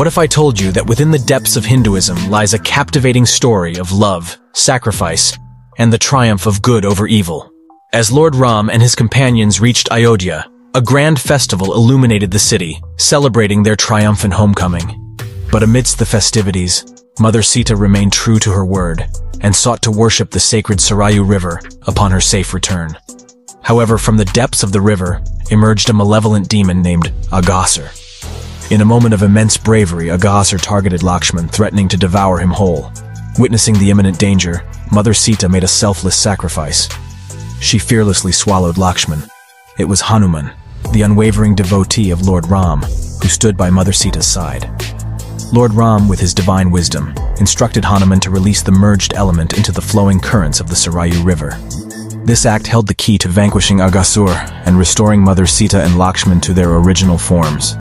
What if I told you that within the depths of Hinduism lies a captivating story of love, sacrifice, and the triumph of good over evil? As Lord Ram and his companions reached Ayodhya, a grand festival illuminated the city, celebrating their triumphant homecoming. But amidst the festivities, Mother Sita remained true to her word and sought to worship the sacred Sarayu River upon her safe return. However, from the depths of the river emerged a malevolent demon named Aghasur. In a moment of immense bravery, Aghasur targeted Lakshman, threatening to devour him whole. Witnessing the imminent danger, Mother Sita made a selfless sacrifice. She fearlessly swallowed Lakshman. It was Hanuman, the unwavering devotee of Lord Ram, who stood by Mother Sita's side. Lord Ram, with his divine wisdom, instructed Hanuman to release the merged element into the flowing currents of the Sarayu River. This act held the key to vanquishing Aghasur and restoring Mother Sita and Lakshman to their original forms.